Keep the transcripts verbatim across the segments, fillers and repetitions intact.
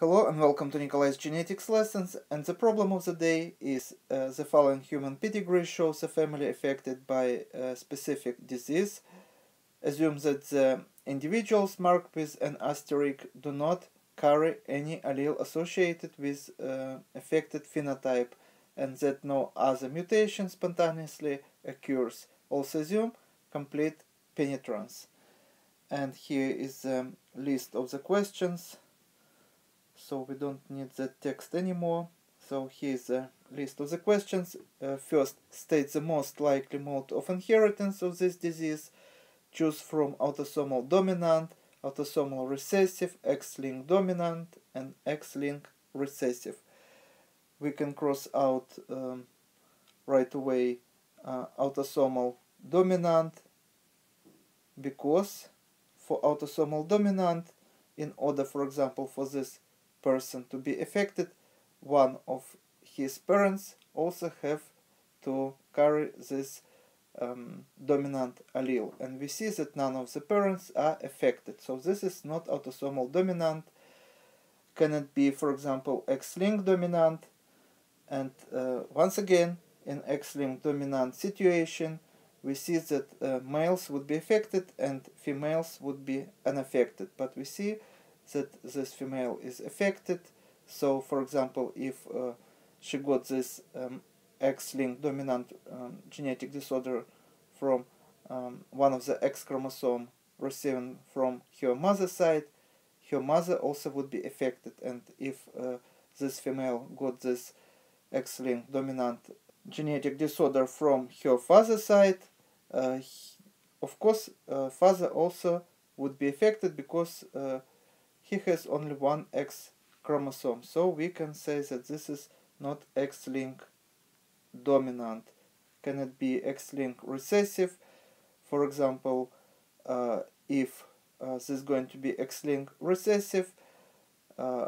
Hello and welcome to Nikolay's Genetics Lessons, and the problem of the day is uh, the following human pedigree shows a family affected by a specific disease. Assume that the individuals marked with an asterisk do not carry any allele associated with uh, affected phenotype and that no other mutation spontaneously occurs. Also assume complete penetrance. And here is the list of the questions. So we don't need the text anymore. So here's a list of the questions. Uh, first, state the most likely mode of inheritance of this disease. Choose from autosomal dominant, autosomal recessive, X-linked dominant, and X-linked recessive. We can cross out um, right away uh, autosomal dominant, because for autosomal dominant, in order, for example, for this person to be affected, one of his parents also have to carry this um, dominant allele, and we see that none of the parents are affected, so this is not autosomal dominant. Can it be, for example, X-linked dominant? And uh, once again, in X-linked dominant situation, we see that uh, males would be affected and females would be unaffected, but we see that this female is affected. So, for example, if uh, she got this um, X-linked dominant um, genetic disorder from um, one of the X chromosome receiving from her mother's side, her mother also would be affected. And if uh, this female got this X-linked dominant genetic disorder from her father's side, uh, he, of course, uh, father also would be affected, because uh, he has only one X chromosome, so we can say that this is not X-linked dominant. Can it be X-linked recessive? For example, uh, if uh, this is going to be X-linked recessive, uh,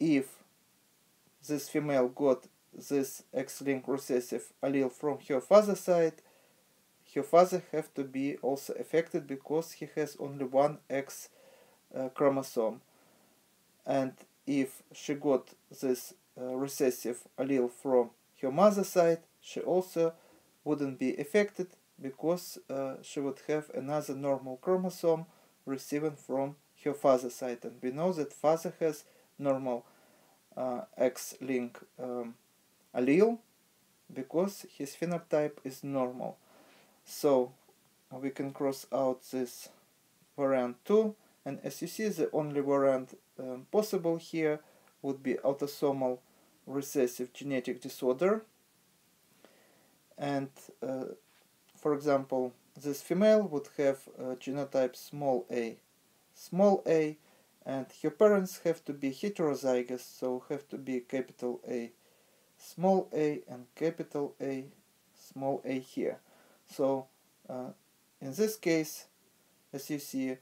if this female got this X-linked recessive allele from her father's side, her father have to be also affected, because he has only one X uh, chromosome. And if she got this uh, recessive allele from her mother's side, she also wouldn't be affected, because uh, she would have another normal chromosome receiving from her father's side. And we know that father has normal uh, X-linked um, allele, because his phenotype is normal. So we can cross out this variant too. And as you see, the only variant um, possible here would be autosomal recessive genetic disorder. And uh, for example, this female would have uh, genotype small a, small a, and her parents have to be heterozygous, so have to be capital A, small a, and capital A, small a here. So uh, in this case, as you see,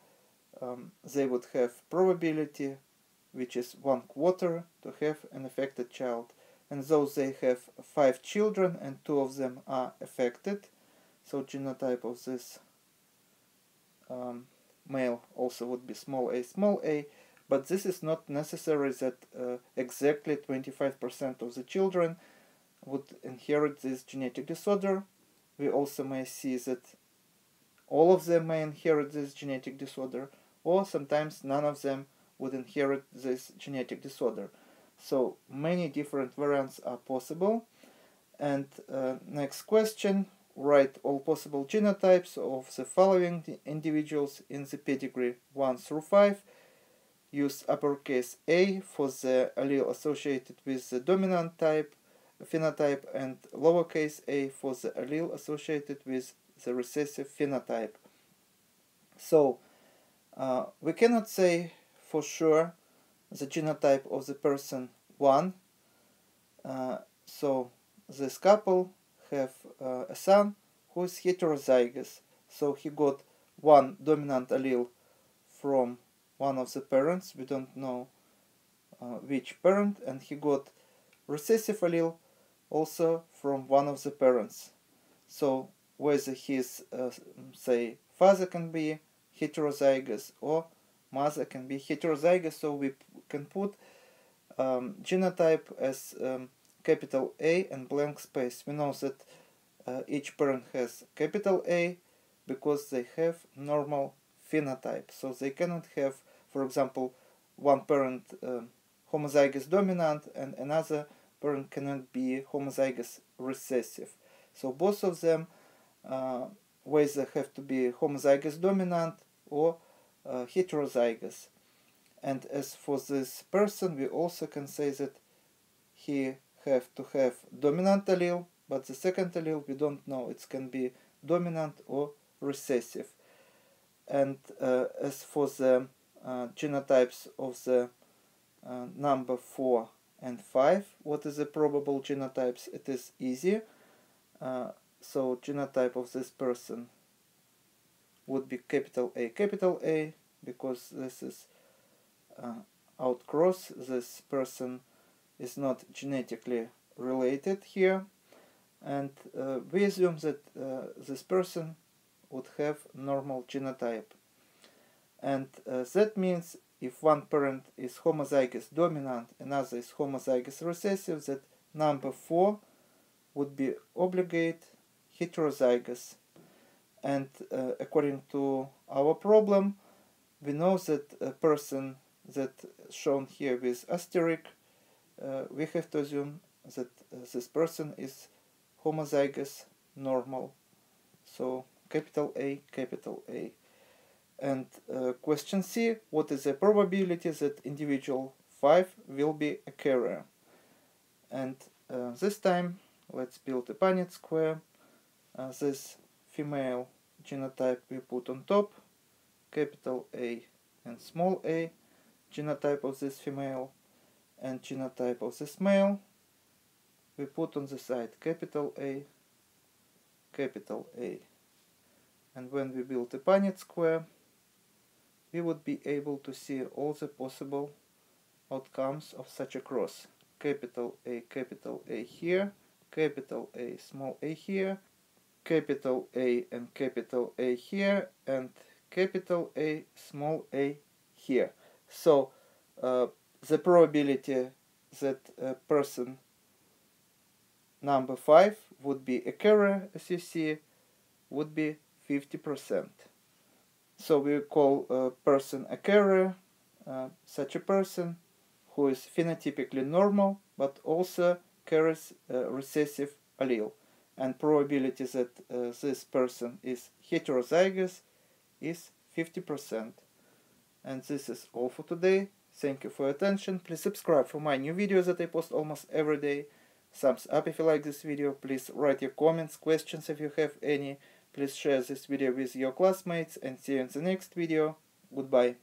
Um, they would have probability, which is one quarter, to have an affected child. And though they have five children and two of them are affected, so genotype of this um, male also would be small a, small a, but this is not necessary that uh, exactly twenty-five percent of the children would inherit this genetic disorder. We also may see that all of them may inherit this genetic disorder, or sometimes none of them would inherit this genetic disorder. So many different variants are possible. And uh, next question, write all possible genotypes of the following individuals in the pedigree one through five. Use uppercase A for the allele associated with the dominant type, phenotype, and lowercase a for the allele associated with the recessive phenotype. So Uh, we cannot say for sure the genotype of the person one. Uh, so this couple have uh, a son who is heterozygous. So he got one dominant allele from one of the parents. We don't know uh, which parent. And he got recessive allele also from one of the parents. So whether his, uh, say, father can be heterozygous or mother can be heterozygous, so we can put um, genotype as um, capital A and blank space. We know that uh, each parent has capital A because they have normal phenotype. So they cannot have, for example, one parent um, homozygous dominant and another parent cannot be homozygous recessive. So both of them uh, whether have to be homozygous dominant or uh, heterozygous. And as for this person, we also can say that he have to have dominant allele, but the second allele we don't know. It can be dominant or recessive. And uh, as for the uh, genotypes of the uh, number four and five, what is the probable genotypes? It is easy. Uh, so genotype of this person would be capital A, capital A, because this is uh, outcross. This person is not genetically related here, and uh, we assume that uh, this person would have normal genotype. And uh, that means if one parent is homozygous dominant, another is homozygous recessive, that number four would be obligate heterozygous. And uh, according to our problem, we know that a person that shown here with asterisk, uh, we have to assume that uh, this person is homozygous normal. So capital A, capital A. And uh, question C, what is the probability that individual five will be a carrier? And uh, this time, let's build a Punnett square. Uh, this female genotype we put on top, capital A and small a, genotype of this female, and genotype of this male we put on the side, capital A, capital A. And when we build a Punnett square, we would be able to see all the possible outcomes of such a cross. Capital A, capital A here, capital A, small a here, capital A and capital A here, and capital A, small a here. So uh, the probability that a person number five would be a carrier, as you see, would be fifty percent. So we call a person a carrier, uh, such a person who is phenotypically normal but also carries a recessive allele. And probability that uh, this person is heterozygous is fifty percent. And this is all for today. Thank you for your attention. Please subscribe for my new videos that I post almost every day. Thumbs up if you like this video. Please write your comments, questions if you have any. Please share this video with your classmates, and see you in the next video. Goodbye.